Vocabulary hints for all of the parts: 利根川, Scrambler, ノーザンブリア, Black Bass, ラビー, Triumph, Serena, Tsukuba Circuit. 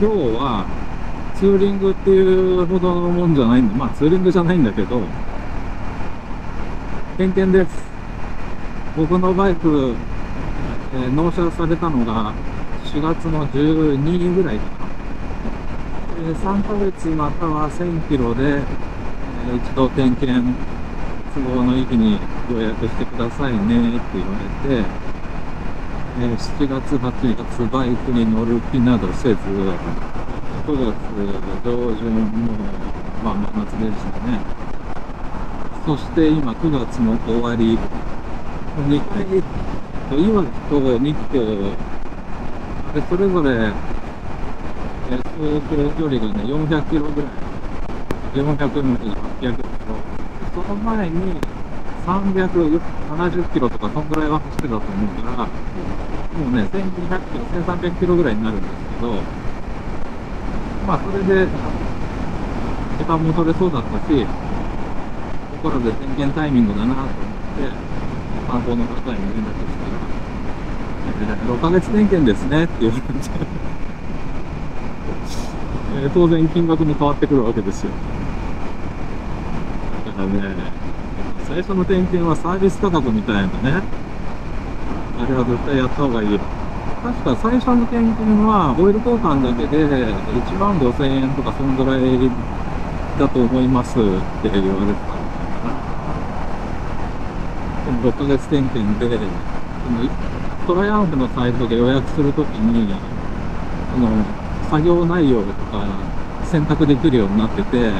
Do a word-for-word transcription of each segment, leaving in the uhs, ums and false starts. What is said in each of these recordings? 今日はツーリングっていうほどのもんじゃないんで、まあツーリングじゃないんだけど、点検です。僕のバイク、えー、納車されたのがしがつのじゅうににちぐらいかな。えー、さんかげつまたはせんキロで、えー、一度点検、都合のいい日に予約してくださいねって言われて、えー、しちがつはちがつバイクに乗る気などせず、くがつじょうじゅんの、まあ、真夏でしたね。そして今くがつの終わり、にかい、いわきと日光、でそれぞれ、えー、走行距離がね、よんひゃくキロぐらい、よんひゃくはっぴゃくキロ、その前にさんびゃくななじゅっキロとか、そんぐらいは走ってたと思うから、もうね、せんにひゃくキロ、せんさんびゃくキロぐらいになるんですけど、まあ、それで、時間も取れそうだったし、ここらで点検タイミングだなと思って、参考の方に連絡したら、ろっかげつ点検ですねっていう感じで、えー、当然、金額も変わってくるわけですよ。だからね、最初の点検はサービス価格みたいなね、あれは絶対やったほうがいい。確か最初の点検はオイル交換だけでいちまんごせんえんとかそのぐらいだと思いますって言われてたのかな。ろっかげつ点検で、トライアンフのサイトで予約するときに、その作業内容とか選択できるようになってて、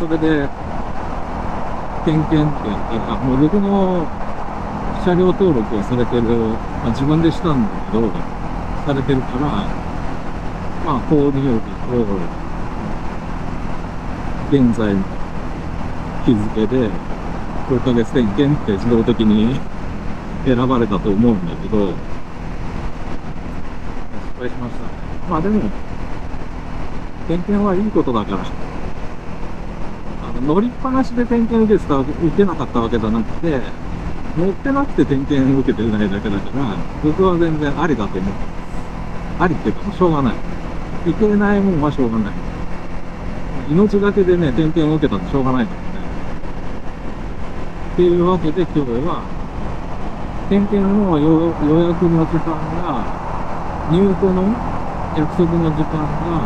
それで、点検っていうか、もう僕の車両登録をされてる、まあ、自分でしたんだけど、されてるから、まあ、購入日と、現在の日付で、ろっかげつ点検って自動的に選ばれたと思うんだけど、失敗しましたね。まあでも、点検はいいことだから。乗りっぱなしで点検受けてた、受けなかったわけじゃなくて、乗ってなくて点検受けてないだけだから、僕は全然ありだと思ってます。ありっていうか、もうしょうがない。いけないもんはしょうがない。命がけでね、点検を受けたらしょうがないからね。っていうわけで今日は、点検の予約の時間が、入庫の約束の時間が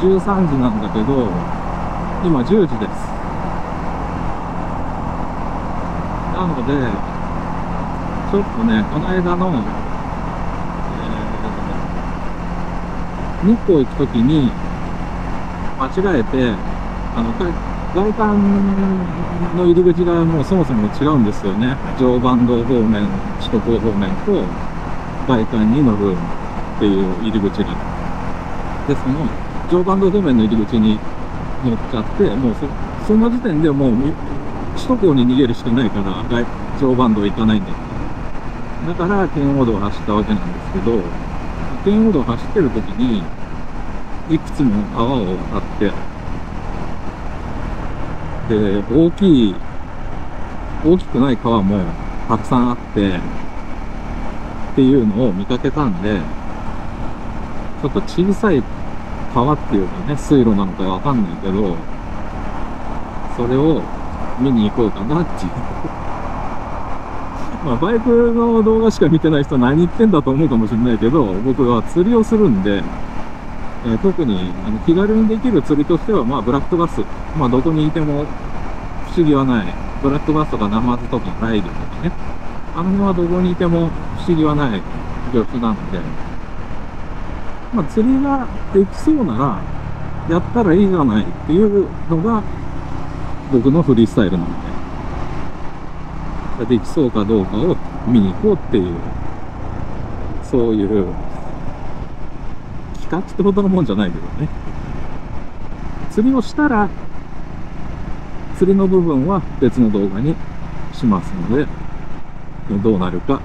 じゅうさんじなんだけど、今じゅうじです。なので、ちょっとね、この間の、えー、日光行くときに、間違えて、あの、外観の入り口がもうそもそも違うんですよね。常磐道方面、首都高方面と、外観に乗るっていう入り口が。で、その、常磐道方面の入り口に、乗っちゃって、もう そ, その時点でもう首都高に逃げるしかないから、常磐道行かないんだよ。だから、圏央道を走ったわけなんですけど、圏央道を走ってる時に、いくつも川を渡って、で、大きい、大きくない川もたくさんあって、っていうのを見かけたんで、ちょっと小さい、川っていうかね、水路なのかわかんないけど、それを見に行こうかなっていう。まあ、バイクの動画しか見てない人は何言ってんだと思うかもしれないけど、僕は釣りをするんで、えー、特にあの気軽にできる釣りとしては、まあ、ブラックバス。まあ、どこにいても不思議はない。ブラックバスとかナマズとかライギョとかね。あの辺はどこにいても不思議はない魚種なんで、まあ、釣りができそうなら、やったらいいじゃないっていうのが、僕のフリースタイルなんで。できそうかどうかを見に行こうっていう、そういう、企画ってほどのもんじゃないけどね。釣りをしたら、釣りの部分は別の動画にしますので、どうなるか、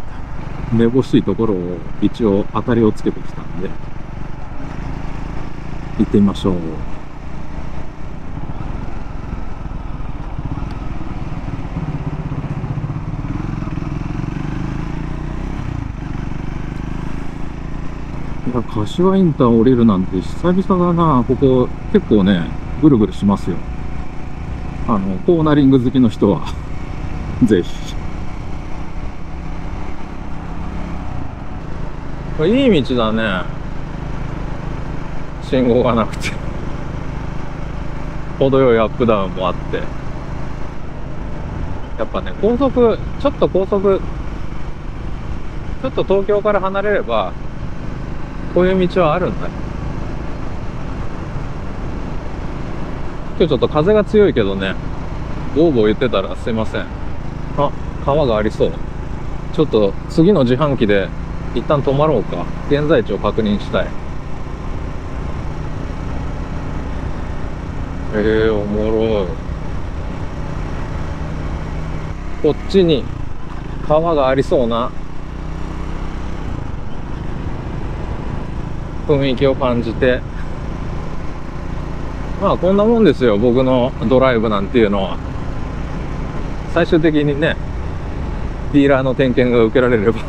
めぼしいところを一応当たりをつけてきたんで、行ってみましょう。さ、柏インター降りるなんて久々だな。ここ結構ね、ぐるぐるしますよ。あの、コーナリング好きの人は、ぜひ。いい道だね。信号がなくて。程よいアップダウンもあって。やっぱね、高速、ちょっと高速、ちょっと東京から離れれば、こういう道はあるんだよ。今日ちょっと風が強いけどね、ボーボー言ってたらすいません。あ、川がありそう。ちょっと次の自販機で一旦止まろうか。現在地を確認したい。えー、おもろい。こっちに川がありそうな雰囲気を感じて、まあこんなもんですよ、僕のドライブなんていうのは。最終的にね、ディーラーの点検が受けられれば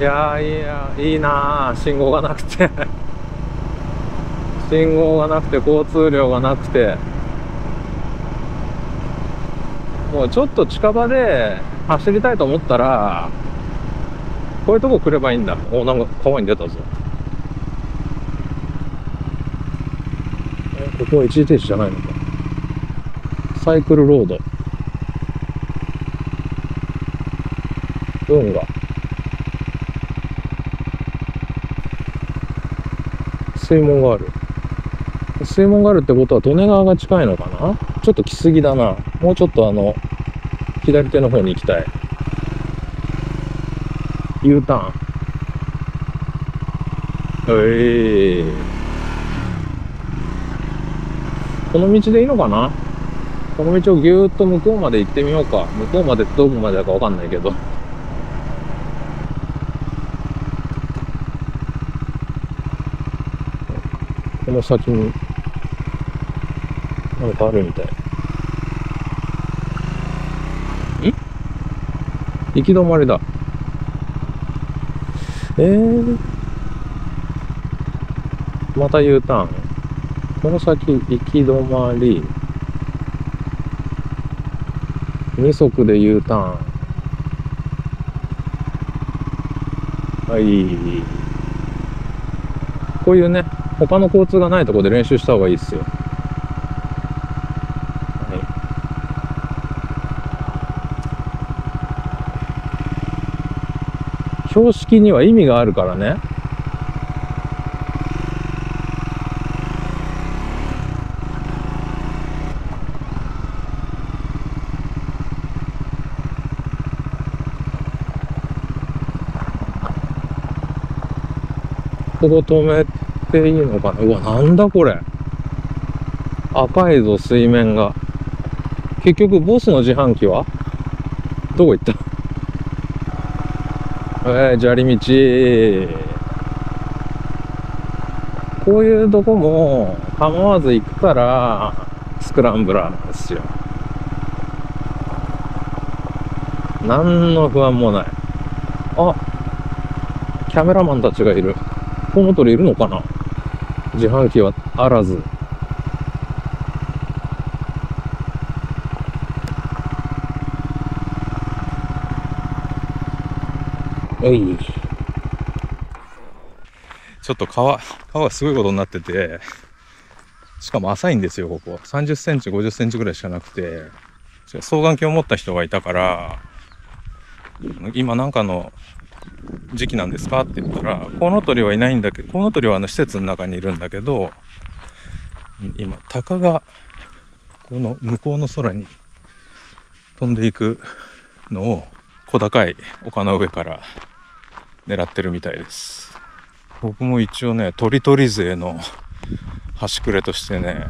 いやー、いやー、いいなー、信号がなくて信号がなくて交通量がなくて、もうちょっと近場で走りたいと思ったらこういうとこ来ればいいんだ。お、なんか川に出たぞ。ここは一時停止じゃないのか。サイクルロード。運河。水門がある。水門があるってことは利根川が近いのかな。ちょっと来すぎだな。もうちょっとあの、左手の方に行きたい。U ターン。ええー。この道でいいのかな。この道をぎゅーっと向こうまで行ってみようか。向こうまでどこまでだかわかんないけど、この先になんかあるみたい。ん？行き止まりだ。えー、また U ターン。この先、行き止まり。二足で U ターン。はい。こういうね、他の交通がないところで練習した方がいいですよ。はい。標識には意味があるからね。ここ止めていいのかな。うわ、なんだこれ。赤いぞ、水面が。結局、ボスの自販機はどこ行った。えー、砂利道。こういうとこも構わず行くから、スクランブラーなんですよ。何の不安もない。あ、キャメラマンたちがいる。コウノトリいるのかな。自販機はあらず。おい。ちょっと川、川がすごいことになってて、しかも浅いんですよ、ここ。さんじゅっセンチ、ごじゅっセンチぐらいしかなくて、双眼鏡を持った人がいたから、今なんかの、時期なんですかって言ったら、コウノトリはいないんだけど、コウノトリはあの施設の中にいるんだけど、今、鷹が、この向こうの空に飛んでいくのを、小高い丘の上から狙ってるみたいです。僕も一応ね、鳥取勢の端くれとしてね、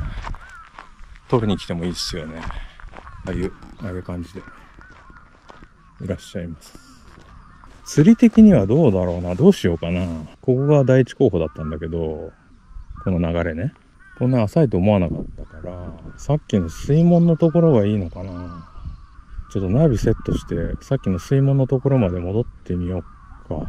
取りに来てもいいですよね。ああいう、ああいう感じで、いらっしゃいます。釣り的にはどうだろうな。どうしようかな。ここが第一候補だったんだけど、この流れね。こんな浅いと思わなかったから、さっきの水門のところがいいのかな。ちょっとナビセットして、さっきの水門のところまで戻ってみようか。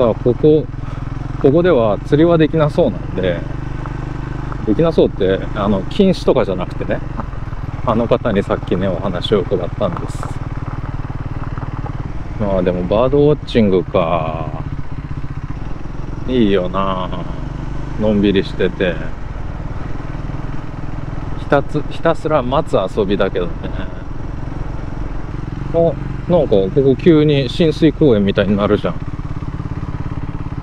実はここ、ここでは釣りはできなそうなんで、できなそうって、あの、禁止とかじゃなくてね、あの方にさっきね、お話を伺ったんです。まあでも、バードウォッチングか。いいよなぁ。のんびりしてて。ひたつ、ひたすら待つ遊びだけどね。お、なんか、ここ急に浸水公園みたいになるじゃん。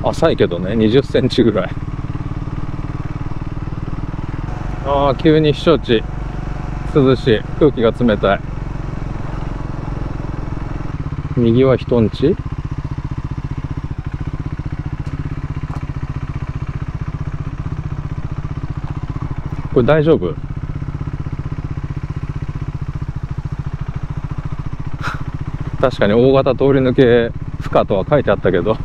浅いけどね、にじゅっセンチぐらい。ああ、急に避暑地。涼しい。空気が冷たい。右は人んち？これ大丈夫？確かに大型通り抜け不可とは書いてあったけど、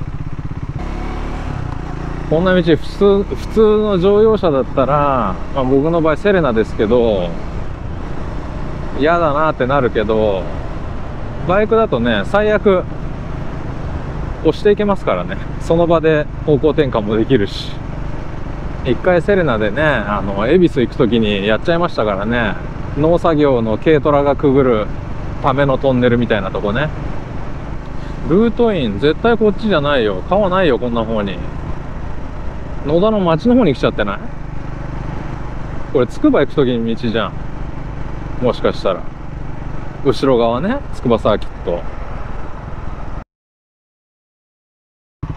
こんな道普通、普通の乗用車だったら、まあ、僕の場合セレナですけど嫌だなってなるけど、バイクだとね、最悪押していけますからね。その場で方向転換もできるし。一回セレナでね、あの恵比寿行く時にやっちゃいましたからね。農作業の軽トラがくぐるためのトンネルみたいなとこね。ルートイン絶対こっちじゃないよ。川ないよこんな方に。野田の町の方に来ちゃってない？これ筑波行く時に道じゃん、もしかしたら。後ろ側ね、筑波サーキット。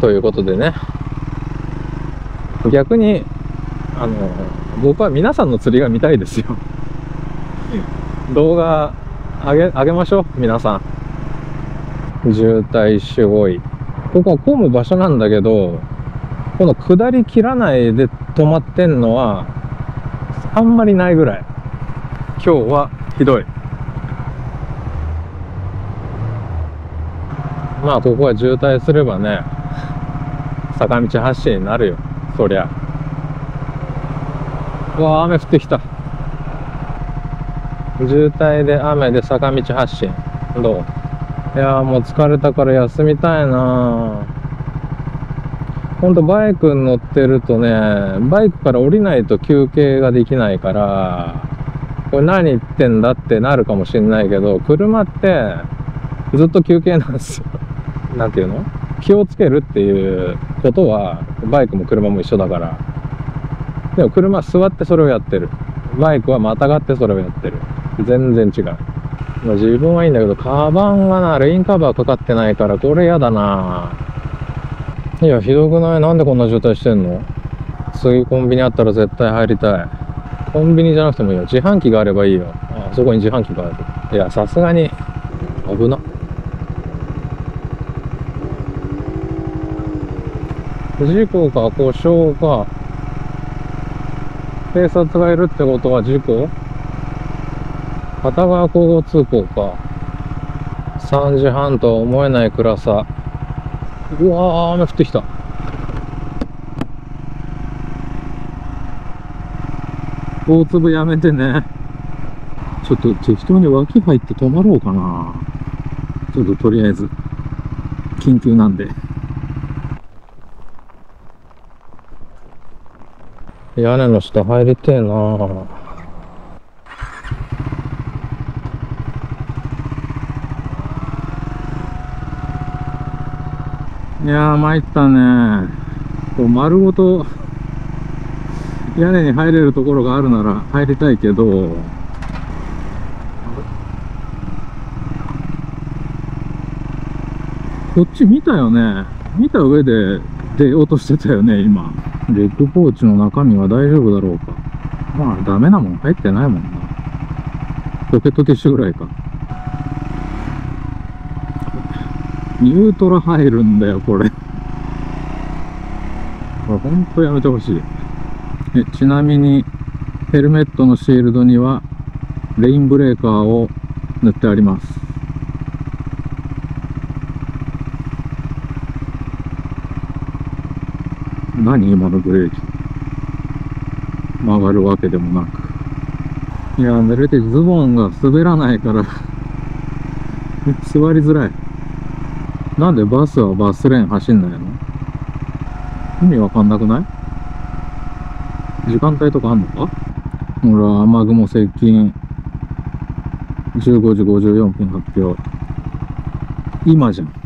ということでね、逆に、あの、僕は皆さんの釣りが見たいですよ。動画上げ、上げましょう、皆さん。渋滞すごい。ここは混む場所なんだけど、この下り切らないで止まってんのは、あんまりないぐらい。今日はひどい。まあここは渋滞すればね、坂道発進になるよ、そりゃ。うわあ、雨降ってきた。渋滞で雨で坂道発進。どう？いやー、もう疲れたから休みたいなー。ほんとバイクに乗ってるとね、バイクから降りないと休憩ができないから、これ何言ってんだってなるかもしれないけど、車ってずっと休憩なんですよ。なんていうの？気をつけるっていうことは、バイクも車も一緒だから。でも車は座ってそれをやってる。バイクはまたがってそれをやってる。全然違う。自分はいいんだけど、カバンがな、レインカバーかかってないから、これやだな。いや、ひどくない？なんでこんな渋滞してんの？次コンビニあったら絶対入りたい。コンビニじゃなくてもいいよ。自販機があればいいよ。あそこに自販機がある。いや、さすがに。危な。事故か故障か。警察がいるってことは事故？片側交互通行か。さんじはんとは思えない暗さ。うわー、雨降ってきた。大粒やめてね。ちょっと適当に脇入って止まろうかな。ちょっととりあえず、緊急なんで。屋根の下入りてえな。いやー、参ったね。こう丸ごと、屋根に入れるところがあるなら入りたいけど、こっち見たよね。見た上で出ようとしてたよね、今。レッグポーチの中身は大丈夫だろうか。まあ、ダメなもん入ってないもんな。ポケットティッシュぐらいか。ニュートラ入るんだよ、これ。これほんとやめてほしい。え、ちなみに、ヘルメットのシールドには、レインブレーカーを塗ってあります。何今のブレーキ。曲がるわけでもなく。いや、濡れてズボンが滑らないから座りづらい。なんでバスはバスレーン走んないの？意味わかんなくない？時間帯とかあんのか？ほら、雨雲接近。じゅうごじごじゅうよんぷん発表。今じゃん。